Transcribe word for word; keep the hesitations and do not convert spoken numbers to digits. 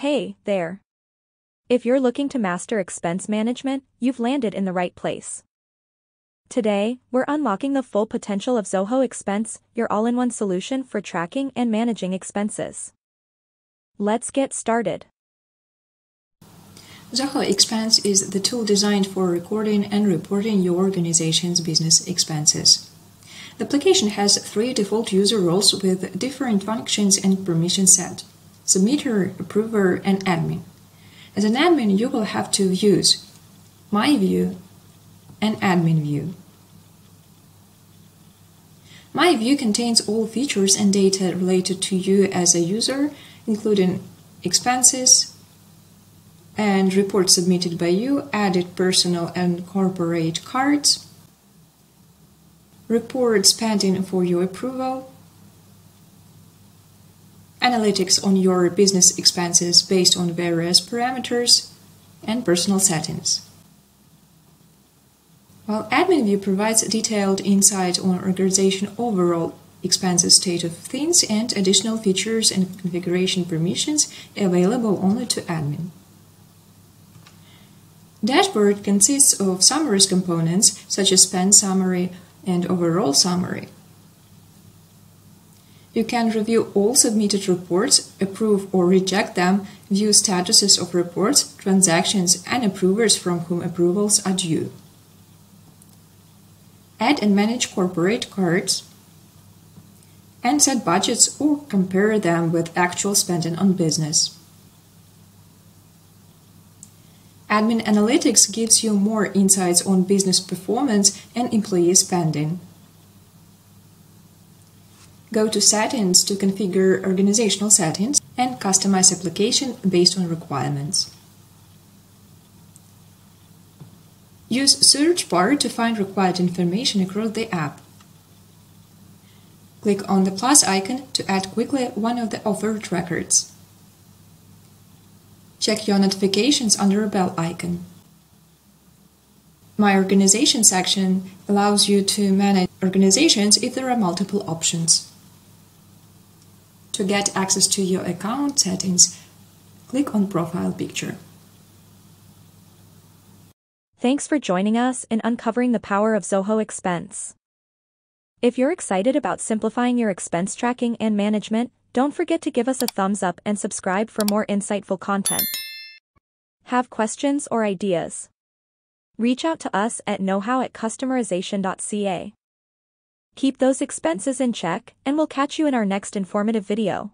Hey, there. If you're looking to master expense management, you've landed in the right place. Today, we're unlocking the full potential of Zoho Expense, your all-in-one solution for tracking and managing expenses. Let's get started. Zoho Expense is the tool designed for recording and reporting your organization's business expenses. The application has three default user roles with different functions and permissions set: submitter, approver, and admin. As an admin, you will have two views: My View and Admin View. My View contains all features and data related to you as a user, including expenses and reports submitted by you, added personal and corporate cards, reports pending for your approval, analytics on your business expenses based on various parameters, and personal settings. While Admin View provides detailed insight on organization overall expenses, state of things, and additional features and configuration permissions available only to admin. Dashboard consists of summaries components such as spend summary and overall summary. You can review all submitted reports, approve or reject them, view statuses of reports, transactions, and approvers from whom approvals are due. Add and manage corporate cards, and set budgets or compare them with actual spending on business. Admin Analytics gives you more insights on business performance and employee spending. Go to Settings to configure organizational settings and customize application based on requirements. Use search bar to find required information across the app. Click on the plus icon to add quickly one of the offered records. Check your notifications under a bell icon. My Organization section allows you to manage organizations if there are multiple options. To get access to your account settings, click on Profile Picture. Thanks for joining us in uncovering the power of Zoho Expense. If you're excited about simplifying your expense tracking and management, don't forget to give us a thumbs up and subscribe for more insightful content. Have questions or ideas? Reach out to us at know how at customerization dot c a. Keep those expenses in check, and we'll catch you in our next informative video.